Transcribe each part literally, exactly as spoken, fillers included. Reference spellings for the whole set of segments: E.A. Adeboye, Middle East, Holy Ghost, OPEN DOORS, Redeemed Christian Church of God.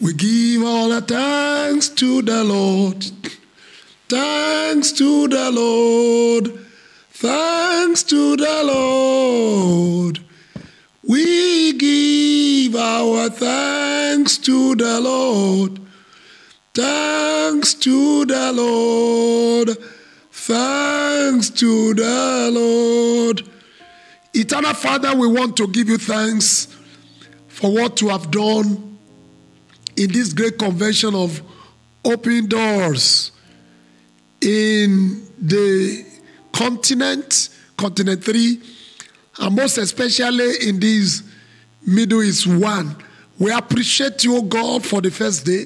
We give all our thanks to the Lord. Thanks to the Lord. Thanks to the Lord. We give our thanks to the Lord. Thanks to the Lord. Thanks to the Lord. Eternal Father, we want to give you thanks for what you have done in this great convention of open doors in the continent, continent three, and most especially in this Middle East one. We appreciate you, God, for the first day.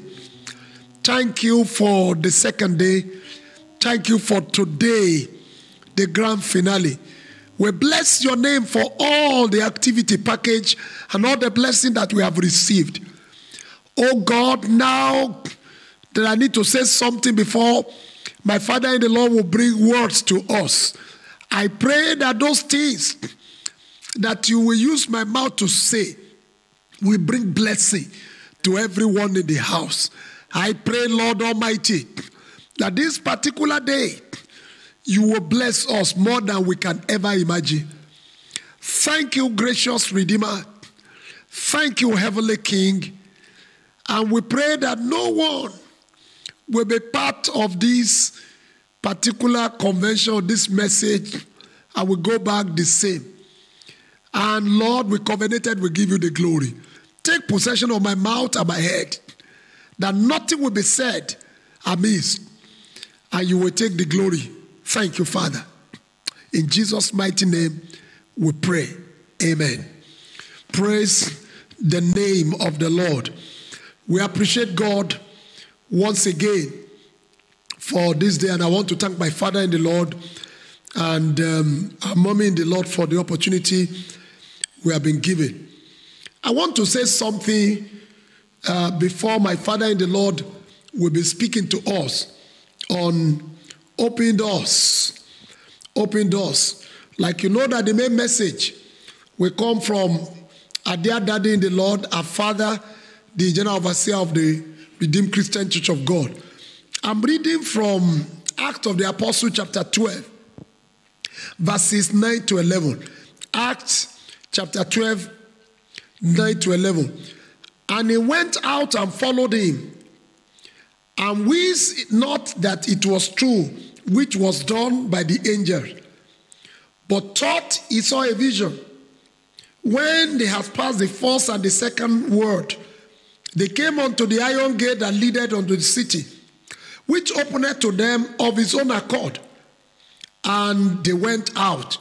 Thank you for the second day. Thank you for today, the grand finale. We bless your name for all the activity package and all the blessing that we have received. Oh God, now that I need to say something before my Father in the Lord will bring words to us, I pray that those things that you will use my mouth to say will bring blessing to everyone in the house. I pray, Lord Almighty, that this particular day, you will bless us more than we can ever imagine. Thank you, gracious Redeemer. Thank you, Heavenly King. And we pray that no one will be part of this particular convention, this message, and will go back the same. And Lord, we covenanted, we give you the glory. Take possession of my mouth and my head, that nothing will be said amiss, and you will take the glory. Thank you, Father. In Jesus' mighty name, we pray. Amen. Praise the name of the Lord. We appreciate God once again for this day, and I want to thank my Father in the Lord and um, our mommy in the Lord for the opportunity we have been given. I want to say something uh, before my Father in the Lord will be speaking to us on open doors, open doors. Like you know that the main message will come from our dear daddy in the Lord, our father, the general overseer of the Redeemed Christian Church of God. I'm reading from Acts of the Apostles chapter twelve, verses nine to eleven. Acts chapter twelve, nine to eleven. And he went out and followed him, and wist not that it was true, which was done by the angel, but thought he saw a vision. When they had passed the first and the second word, they came unto the iron gate that leaded unto the city, which opened to them of his own accord. And they went out,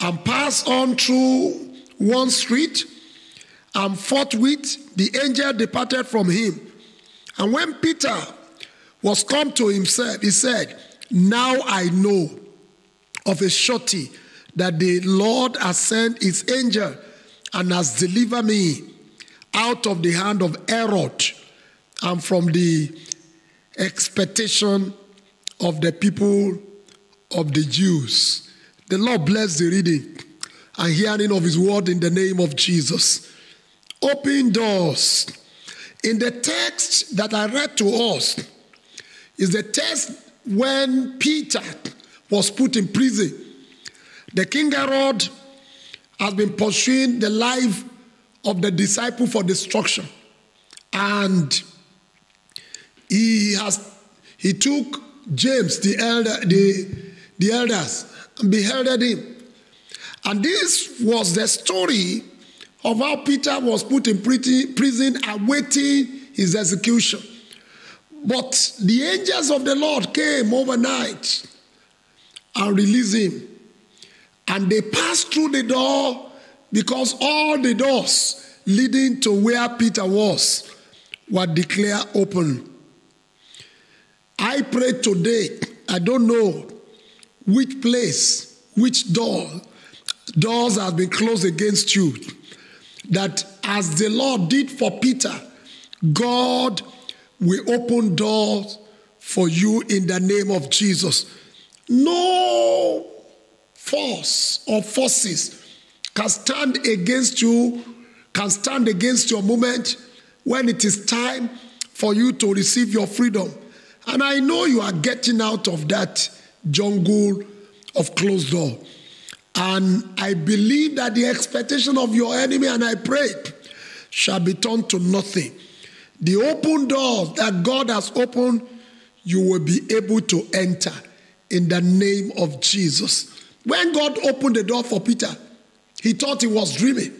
and passed on through one street, and forthwith the angel departed from him. And when Peter was come to himself, he said, Now I know of a surety that the Lord has sent his angel and has delivered me out of the hand of Herod and from the expectation of the people of the Jews. The Lord bless the reading and hearing of his word in the name of Jesus. Open doors. In the text that I read to us is the text when Peter was put in prison. The King Herod has been pursuing the life of the disciple for destruction. And he has he took James, the elder, the, the elders, and beheaded him. And this was the story of how Peter was put in prison awaiting his execution. But the angels of the Lord came overnight and released him. And they passed through the door, because all the doors leading to where Peter was were declared open. I pray today, I don't know which place, which door, doors have been closed against you, that as the Lord did for Peter, God will open doors for you in the name of Jesus. No force or forces can stand against you, can stand against your movement, when it is time for you to receive your freedom. And I know you are getting out of that jungle of closed door. And I believe that the expectation of your enemy, and I pray, shall be turned to nothing. The open doors that God has opened, you will be able to enter in the name of Jesus. When God opened the door for Peter, he thought he was dreaming.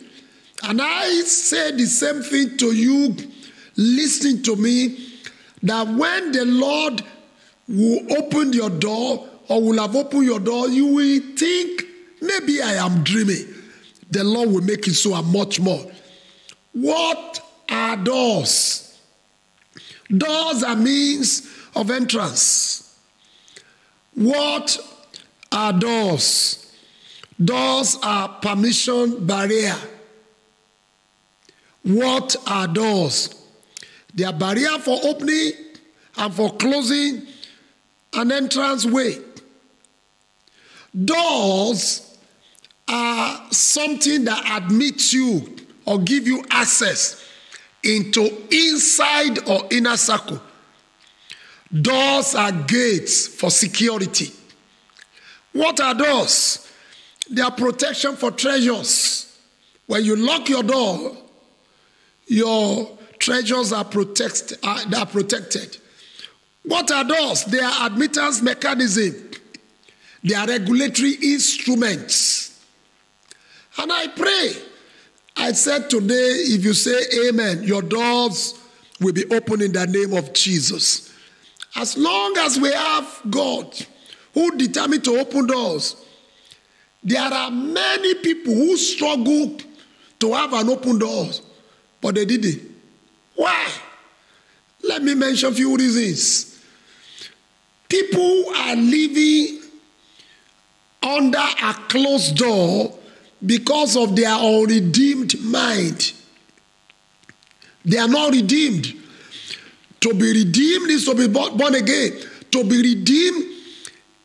And I say the same thing to you, listening to me, that when the Lord will open your door or will have opened your door, you will think, maybe I am dreaming. The Lord will make it so and much more. What are doors? Doors are means of entrance. What are doors? Doors are permission barrier. What are doors? They are barrier for opening and for closing an entrance way. Doors are something that admits you or give you access into inside or inner circle. Doors are gates for security. What are doors? They are protection for treasures. When you lock your door, your treasures are, protect, are, are protected. What are doors? They are admittance mechanism. They are regulatory instruments. And I pray, I said today, if you say amen, your doors will be open in the name of Jesus. As long as we have God who determined to open doors, there are many people who struggle to have an open door, but they didn't. Why? Let me mention a few reasons. People are living under a closed door because of their unredeemed mind. They are not redeemed. To be redeemed is to be born again. To be redeemed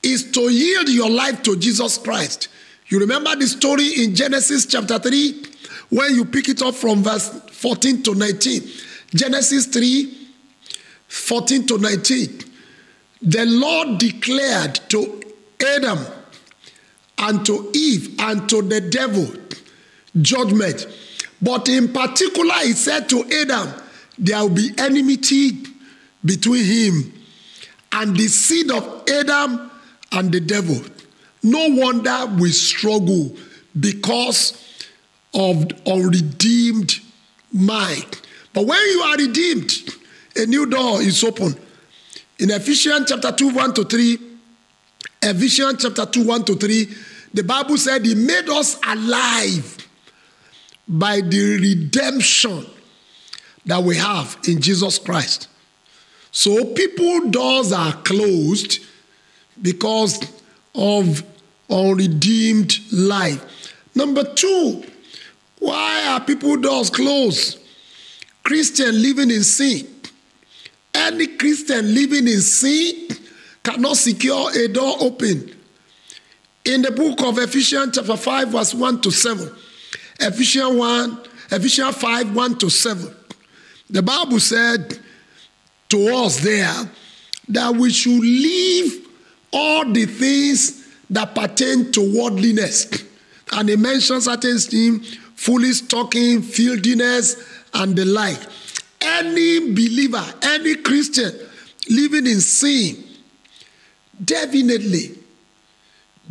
is to yield your life to Jesus Christ. You remember the story in Genesis chapter three, when you pick it up from verse fourteen to nineteen. Genesis three, fourteen to nineteen. The Lord declared to Adam and to Eve and to the devil judgment. But in particular, he said to Adam, there will be enmity between him and the seed of Adam and the devil. No wonder we struggle because of unredeemed mind. But when you are redeemed, a new door is open. In Ephesians chapter two, one to three, Ephesians chapter two, one to three, the Bible said he made us alive by the redemption that we have in Jesus Christ. So people's doors are closed because of unredeemed life. Number two, why are people's doors closed? Christian living in sin. Any Christian living in sin cannot secure a door open. In the book of Ephesians chapter five, verse one to seven, Ephesians one, Ephesians five, one to seven, the Bible said to us there that we should leave all the things that pertain to worldliness. And he mentions certain things, foolish talking, filthiness, and the like. Any believer, any Christian living in sin, definitely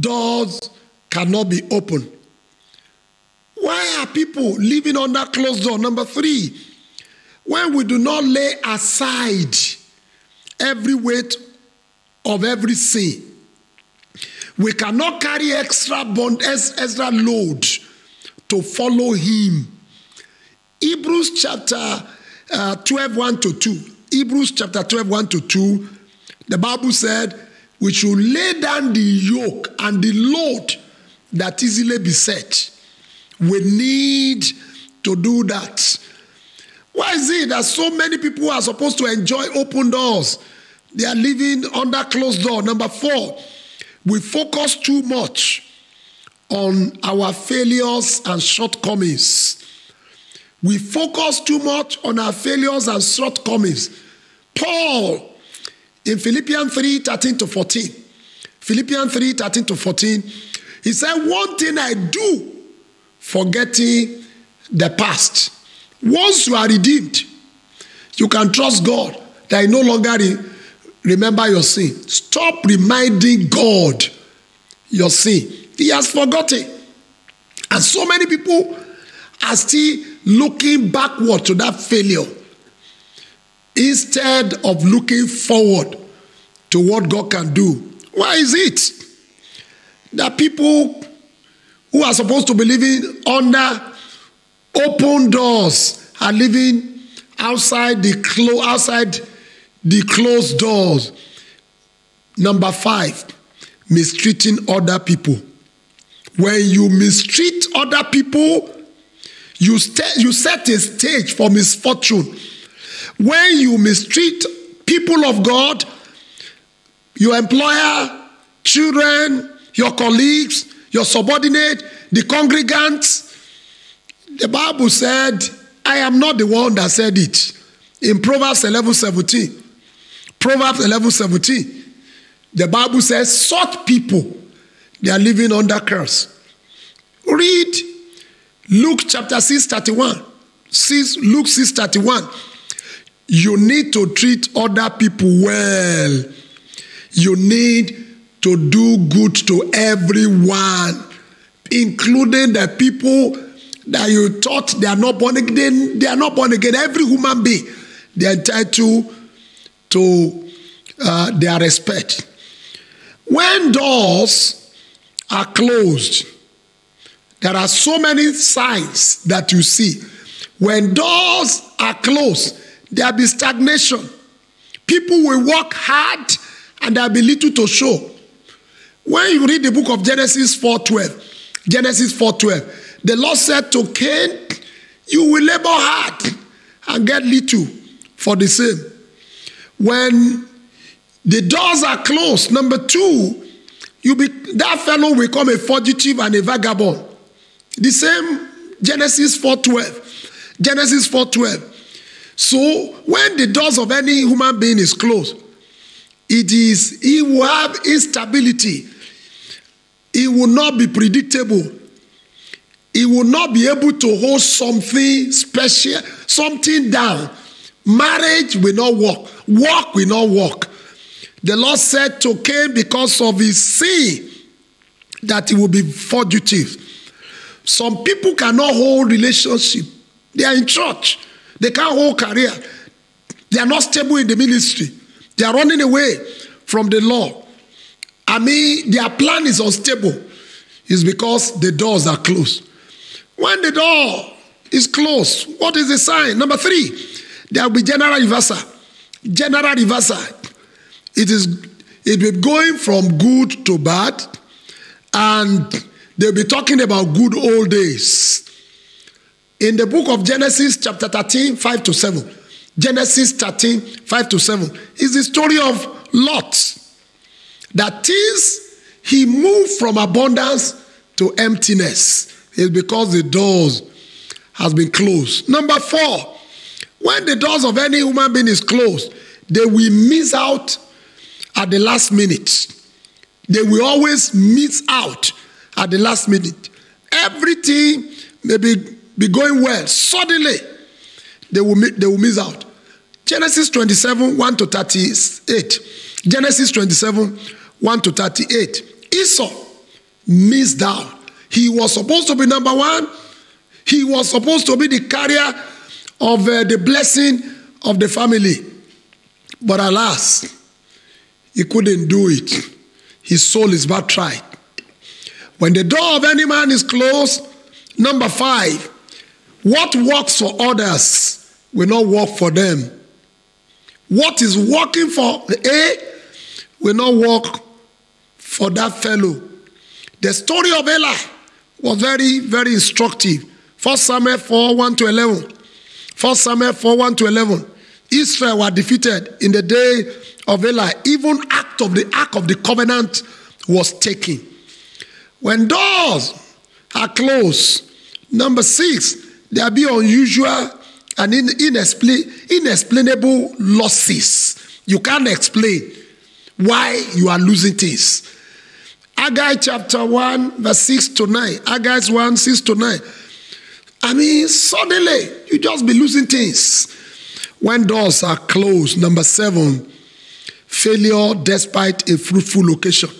doors cannot be opened. Why are people living under closed door? Number three, when we do not lay aside every weight of every sin, we cannot carry extra bond, extra load to follow him. Hebrews chapter uh, twelve, one to two. Hebrews chapter twelve, one to two. The Bible said, we should lay down the yoke and the load that easily beset. We need to do that. Why is it that so many people are supposed to enjoy open doors? They are living under closed door. Number four, we focus too much on our failures and shortcomings. We focus too much on our failures and shortcomings. Paul, in Philippians three, thirteen to fourteen, Philippians three, thirteen to fourteen, he said, one thing I do, forgetting the past. Once you are redeemed, you can trust God that you no longer re remember your sin. Stop reminding God your sin. He has forgotten. And so many people are still looking backward to that failure instead of looking forward to what God can do. Why is it that people who are supposed to be living under open doors are living outside the, clo outside the closed doors? Number five, mistreating other people. When you mistreat other people, you, you set a stage for misfortune. When you mistreat people of God, your employer, children, your colleagues, your subordinate, the congregants, the Bible said, I am not the one that said it. In Proverbs eleven seventeen, Proverbs eleven seventeen, the Bible says, such people, they are living under curse. Read Luke chapter six, thirty-one. Luke six, thirty-one. You need to treat other people well. You need to do good to everyone, including the people that you thought they are not born again. They are not born again. Every human being, they are entitled to uh, their respect. When doors are closed, there are so many signs that you see. When doors are closed, there will be stagnation. People will work hard and there will be little to show. When you read the book of Genesis four twelve, Genesis four twelve, the Lord said to Cain, you will labor hard and get little for the same. When the doors are closed, number two, you be, that fellow will become a fugitive and a vagabond. The same Genesis four twelve. Genesis four twelve. So when the doors of any human being is closed, it is, he will have instability. It will not be predictable. He will not be able to hold something special, something down. Marriage will not work. Work will not work. The Lord said to Cain, because of his sin, that he will be fugitive. Some people cannot hold relationship. They are in church. They can't hold career. They are not stable in the ministry. They are running away from the Lord. I mean, their plan is unstable. It's because the doors are closed. When the door is closed, what is the sign? Number three, there will be general reversal. General reversal. It is it will be going from good to bad, and they'll be talking about good old days. In the book of Genesis, chapter thirteen, five to seven, Genesis thirteen, five to seven, is the story of Lot. That is, he moved from abundance to emptiness. It's because the doors has been closed. Number four, when the doors of any human being is closed, they will miss out at the last minute. They will always miss out at the last minute. Everything may be, be going well. Suddenly, they will, they will miss out. Genesis twenty-seven, one to thirty-eight. Genesis twenty-seven, one to thirty-eight. Esau missed out. He was supposed to be number one. He was supposed to be the carrier of uh, the blessing of the family. But alas, he couldn't do it. His soul is backtried. When the door of any man is closed, number five, what works for others will not work for them. What is working for A will not work for that fellow. The story of Eli was very, very instructive. First Samuel four, one to eleven. First Samuel four, one to eleven. Israel were defeated in the day of Eli. Even act of the Ark of the Covenant was taken. When doors are closed, number six, There will be unusual and inexplainable losses. You can't explain why you are losing things. Haggai chapter one, verse six to nine. Haggai one, six to nine. I mean, suddenly, you just be losing things. When doors are closed, number seven, failure despite a fruitful location.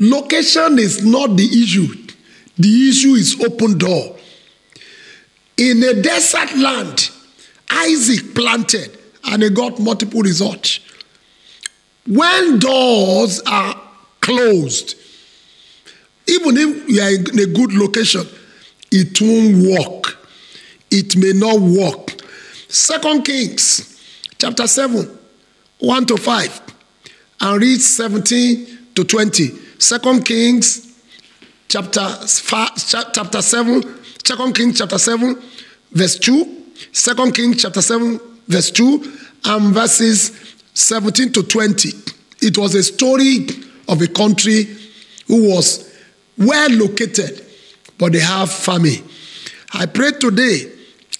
Location is not the issue. The issue is open door. In a desert land, Isaac planted and he got multiple results. When doors are closed, even if you are in a good location, it won't work. It may not work. Second Kings chapter seven, one to five, and read seventeen to twenty. Second Kings chapter chapter seven, Second Kings chapter seven, verse two. Second Kings chapter seven, verse two, and verses seventeen to twenty. It was a story of a country who was well located, but they have famine. I pray today,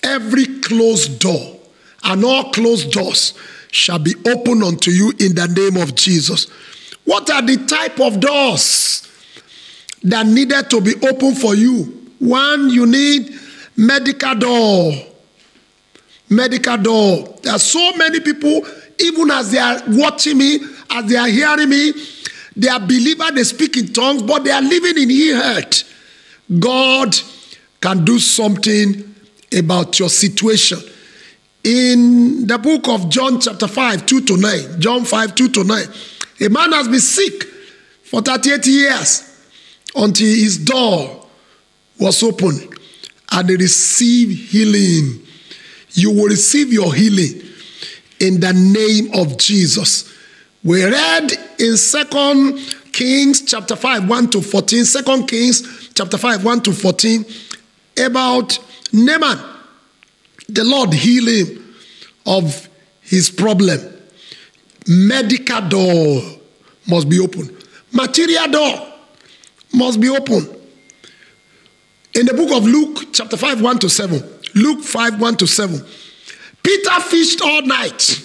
every closed door and all closed doors shall be opened unto you in the name of Jesus. What are the type of doors that needed to be opened for you? One, you need medical door. Medical door. There are so many people, even as they are watching me, as they are hearing me, they are believers, they speak in tongues, but they are living in e-hurt. God can do something about your situation. In the book of John chapter five, two to nine, John five, two to nine, a man has been sick for thirty-eight years until his door was opened and he received healing. You will receive your healing in the name of Jesus. We read in Second Kings chapter five, one to fourteen, Second Kings chapter five, one to fourteen, about Naaman. The Lord healed him of his problem. Medical door must be open. Material door must be open. In the book of Luke chapter five, one to seven, Luke five, one to seven, Peter fished all night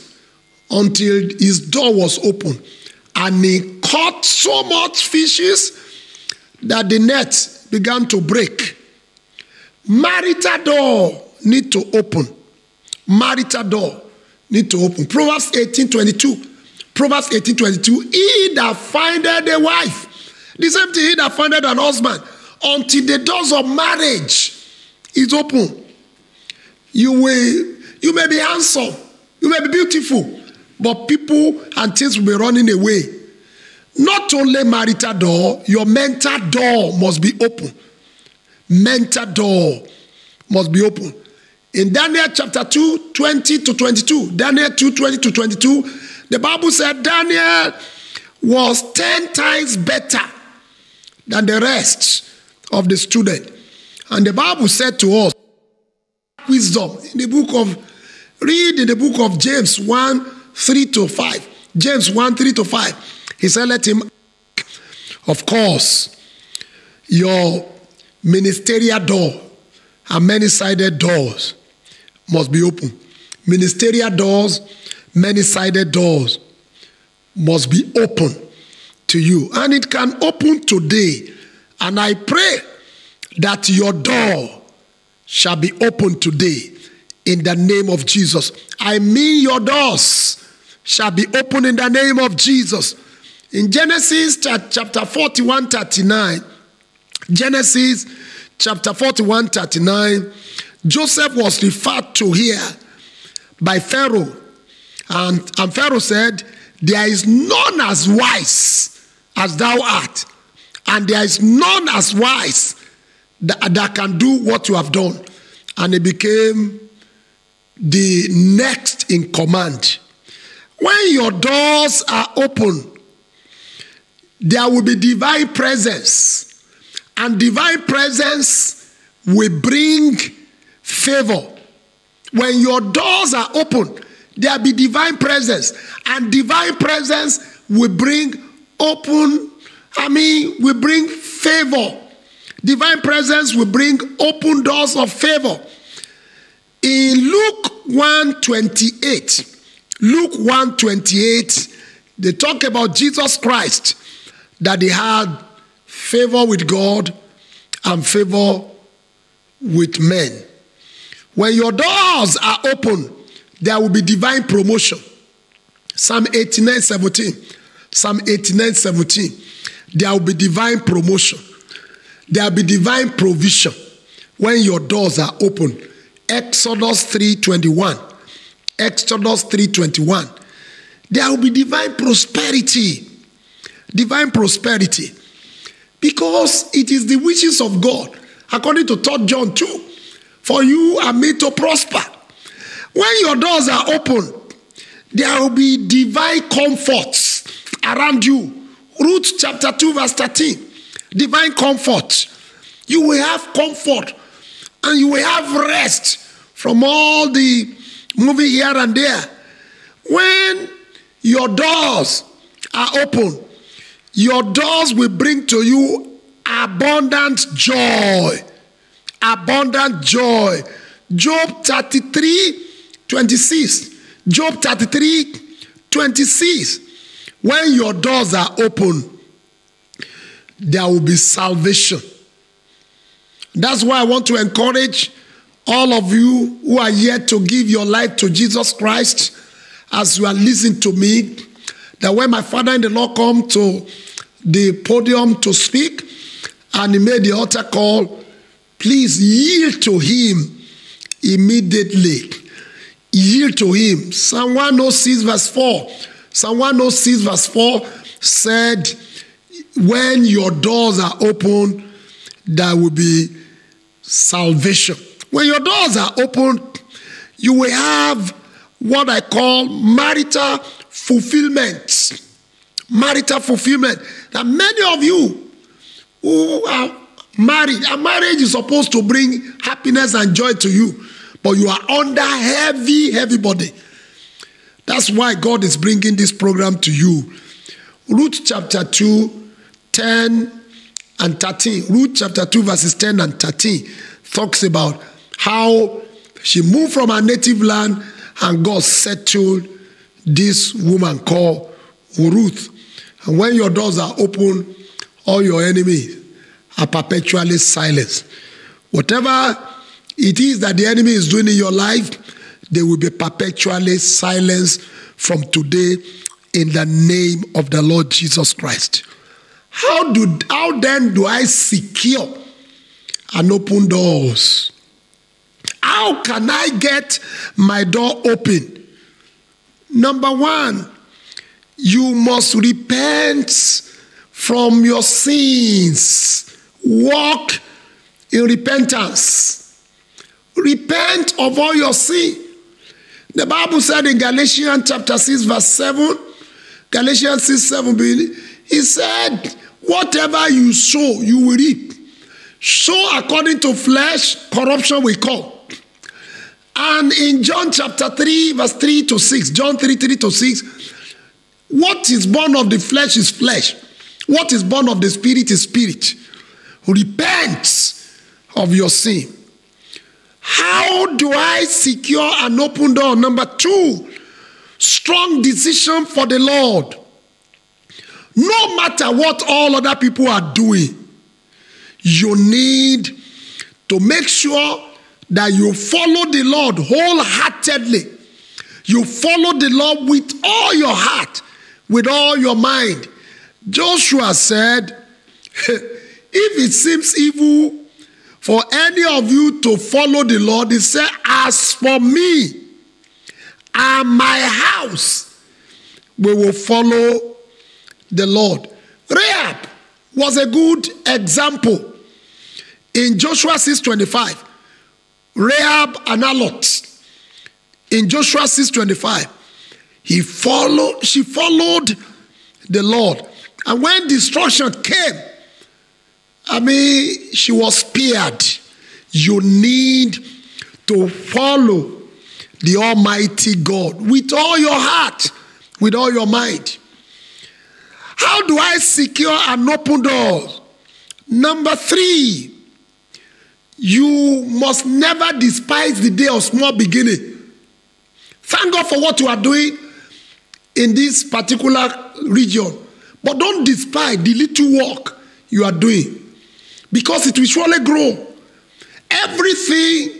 until his door was open, and he caught so much fishes that the net began to break. Marital door need to open. Marital door need to open. Proverbs eighteen twenty-two. Proverbs eighteen twenty-two. He that findeth a wife, the same thing, he that findeth an husband, until the doors of marriage is open. You will, you may be handsome, you may be beautiful, but people and things will be running away. Not only marital door, your mental door must be open. Mental door must be open. In Daniel chapter two, twenty to twenty-two, Daniel two, twenty to twenty-two, the Bible said Daniel was ten times better than the rest of the student. And the Bible said to us, wisdom, in the book of, read in the book of James one, three to five. James one, three to five. He said, let him. Of course, your ministerial door and many-sided doors must be open. Ministerial doors, many-sided doors must be open to you. And it can open today. And I pray that your door shall be open today in the name of Jesus. I mean your doors shall be open in the name of Jesus. In Genesis chapter forty-one, thirty-nine, Genesis chapter forty-one, thirty-nine, Joseph was referred to here by Pharaoh. And, and Pharaoh said, there is none as wise as thou art, and there is none as wise that, that can do what you have done. And he became the next in command. When your doors are open, there will be divine presence. And divine presence will bring favor. When your doors are open, there will be divine presence. And divine presence will bring open, I mean, will bring favor. Divine presence will bring open doors of favor. In Luke one twenty-eight, Luke one twenty-eight, they talk about Jesus Christ, that he had favor with God and favor with men. When your doors are open, there will be divine promotion. Psalm eighty-nine seventeen. Psalm eighty-nine seventeen. There will be divine promotion. There will be divine provision when your doors are open. Exodus three twenty-one. Exodus three twenty-one. There will be divine prosperity. Divine prosperity. Because it is the wishes of God, according to Third John two, for you and me to prosper. When your doors are open, there will be divine comforts around you. Ruth chapter two verse thirteen. Divine comfort. You will have comfort and you will have rest from all the moving here and there. When your doors are open, your doors will bring to you abundant joy. Abundant joy. Job thirty-three twenty-six. Job thirty-three twenty-six. When your doors are open, there will be salvation. That's why I want to encourage all of you who are yet to give your life to Jesus Christ, as you are listening to me, that when my father in the Lord come to the podium to speak and he made the altar call, please yield to him immediately. Yield to him. Psalm one oh six verse four. Psalm one oh six verse four said, when your doors are open, there will be salvation. When your doors are open, you will have what I call marital fulfillment. Marital fulfillment. That many of you who are married, a marriage is supposed to bring happiness and joy to you, but you are under heavy, heavy body. That's why God is bringing this program to you. Ruth chapter two, ten and thirteen. Ruth chapter two, verses ten and thirteen talks about how she moved from her native land and God settled this woman called Ruth. And when your doors are open, all your enemies are perpetually silenced. Whatever it is that the enemy is doing in your life, they will be perpetually silenced from today in the name of the Lord Jesus Christ. How do how then do I secure and open doors? How can I get my door open? Number one, you must repent from your sins. Walk in repentance. Repent of all your sin. The Bible said in Galatians chapter six verse seven, Galatians six, seven, he said, whatever you sow, you will reap. Sow according to flesh, corruption will come. And in John chapter three, verse three to six, John three, three to six, what is born of the flesh is flesh. What is born of the spirit is spirit. Repent of your sin. How do I secure an open door? Number two, strong decision for the Lord. No matter what all other people are doing, you need to make sure that you follow the Lord wholeheartedly. You follow the Lord with all your heart, with all your mind. Joshua said, if it seems evil for any of you to follow the Lord, he said, as for me and my house, we will follow the Lord. Rahab was a good example. In Joshua six twenty-five, Rahab and Harlot. In Joshua six twenty-five, he followed, she followed the Lord. And when destruction came, I mean, she was spared. You need to follow the Almighty God with all your heart, with all your mind. How do I secure an open door? Number three, You must never despise the day of small beginning. Thank God for what you are doing in this particular region. But don't despise the little work you are doing, because it will surely grow. Everything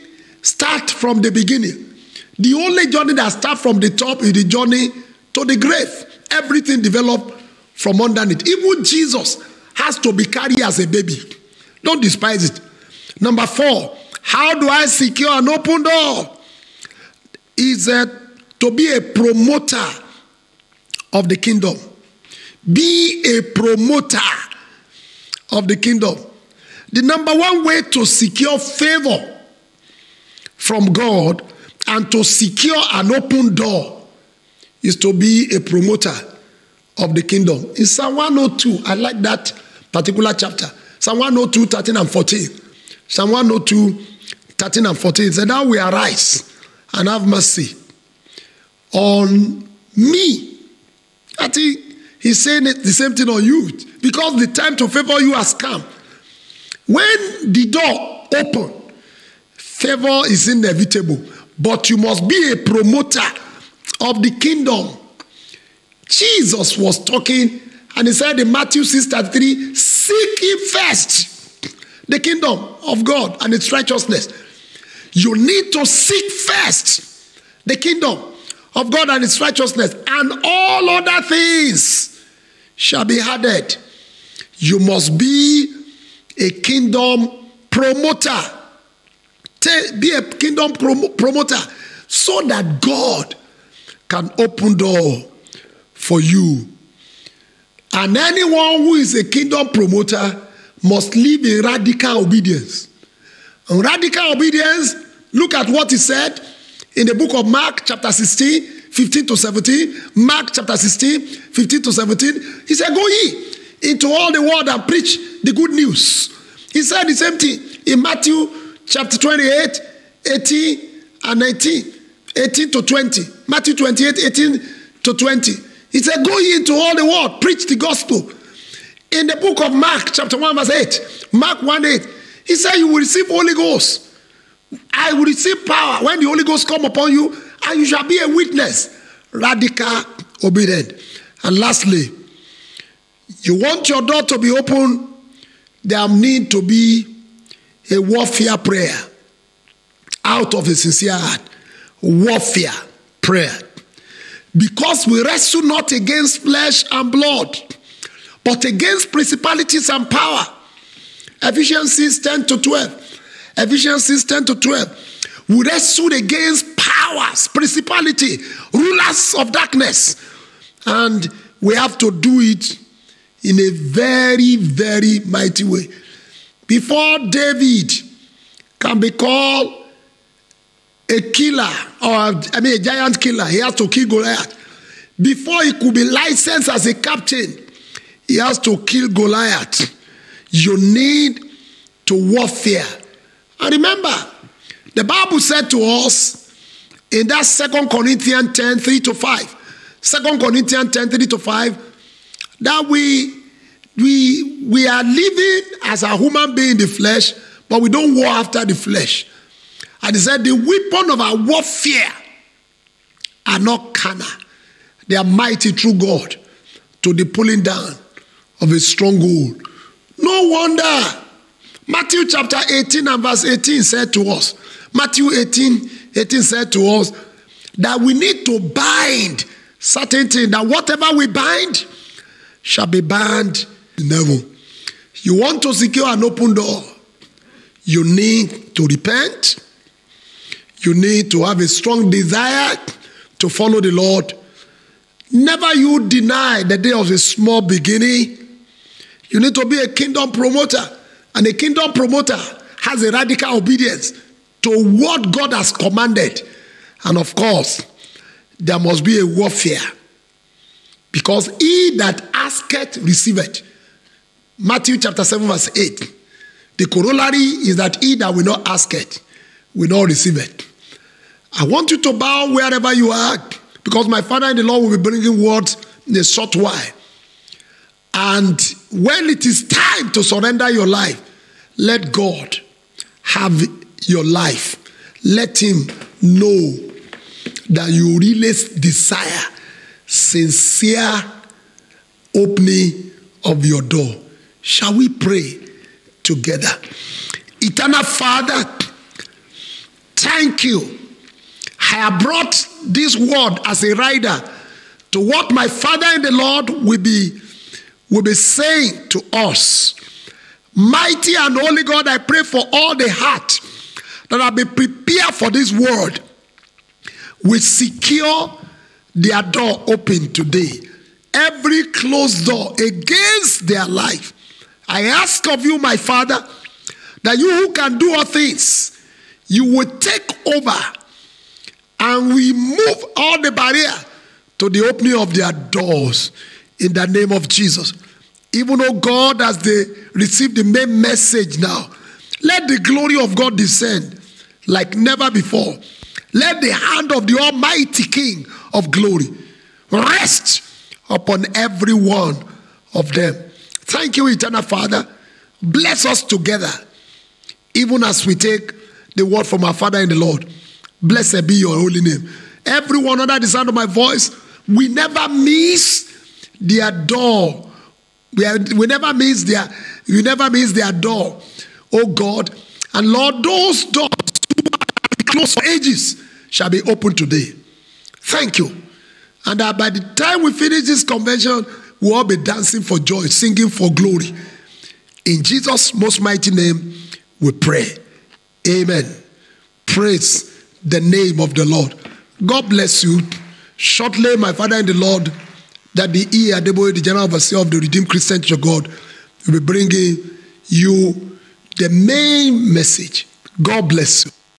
starts from the beginning. The only journey that starts from the top is the journey to the grave. Everything develops from underneath. Even Jesus has to be carried as a baby. Don't despise it. Number four, how do I secure an open door? Is uh, to be a promoter of the kingdom. Be a promoter of the kingdom. The number one way to secure favor from God and to secure an open door is to be a promoter of the kingdom. In Psalm one oh two, I like that particular chapter. Psalm one oh two, thirteen and fourteen. Psalm one oh two, thirteen and fourteen. It said, "Now we arise and have mercy on me." That he, he's saying it, the same thing on you. Because the time to favor you has come. When the door opens, favor is inevitable. But you must be a promoter of the kingdom. Jesus was talking and he said in Matthew six thirty-three, "Seek ye first the kingdom of God and its righteousness." You need to seek first the kingdom of God and its righteousness, and all other things shall be added. You must be a kingdom promoter. Be a kingdom prom- promoter so that God can open door for you. And anyone who is a kingdom promoter must live in radical obedience. And radical obedience, look at what he said in the book of Mark chapter sixteen, fifteen to seventeen. Mark chapter sixteen, fifteen to seventeen. He said, "Go ye into all the world and preach the good news." He said the same thing in Matthew chapter twenty-eight, eighteen and nineteen. eighteen to twenty. Matthew twenty-eight, eighteen to twenty. He said, "Go ye into all the world, preach the gospel." In the book of Mark, chapter one, verse eight, Mark one, eight, he said, "You will receive Holy Ghost. I will receive power when the Holy Ghost come upon you, and you shall be a witness." Radical obedient. And lastly, you want your door to be open, there need to be a warfare prayer out of a sincere heart. Warfare prayer. Because we wrestle not against flesh and blood, but against principalities and power. Ephesians six, ten to twelve. Ephesians six, ten to twelve. We wrestle against powers, principality, rulers of darkness. And we have to do it in a very, very mighty way. Before David can be called a killer, or I mean a giant killer, he has to kill Goliath. Before he could be licensed as a captain, he has to kill Goliath. You need to warfare. And remember, the Bible said to us in that Second Corinthians ten, three to five, Second Corinthians ten, three to five, that we, we, we are living as a human being in the flesh, but we don't war after the flesh. And he said, "The weapon of our warfare are not carnal. They are mighty through God to the pulling down of a stronghold." No wonder Matthew chapter eighteen and verse eighteen said to us, Matthew eighteen, eighteen said to us that we need to bind certain things, that whatever we bind shall be bound in heaven. You want to secure an open door, you need to repent. You need to have a strong desire to follow the Lord. Never you deny the day of a small beginning. You need to be a kingdom promoter. And a kingdom promoter has a radical obedience to what God has commanded. And of course, there must be a warfare. Because he that asketh, receiveth. Matthew chapter seven, verse eight. The corollary is that he that will not asketh, will not receive it. I want you to bow wherever you are, because my Father in the Lord will be bringing words in a short while. And when it is time to surrender your life, let God have your life, let him know that you really desire sincere opening of your door. Shall we pray together? Eternal Father, thank you. I have brought this word as a rider to what my Father and the Lord will be, will be saying to us. Mighty and Holy God, I pray for all the heart that have been prepared for this word. We secure their door open today. Every closed door against their life. I ask of you, my Father, that you who can do all things, you will take over and we move all the barrier to the opening of their doors in the name of Jesus. Even though God, as they receive the main message now, let the glory of God descend like never before. Let the hand of the Almighty King of glory rest upon every one of them. Thank you, Eternal Father. Bless us together, even as we take the word from our Father in the Lord. Blessed be your holy name. Everyone under the sound of my voice, we never miss their door. We, are, we never miss their, we never miss their door. Oh God, and Lord, those doors closed for ages shall be opened today. Thank you. And that by the time we finish this convention, we'll all be dancing for joy, singing for glory. In Jesus' most mighty name, we pray. Amen. Praise the name of the Lord. God bless you. Shortly, my Father in the Lord, that the E A. Adeboye, the General Overseer of the Redeemed Christian Church of God, will be bringing you the main message. God bless you.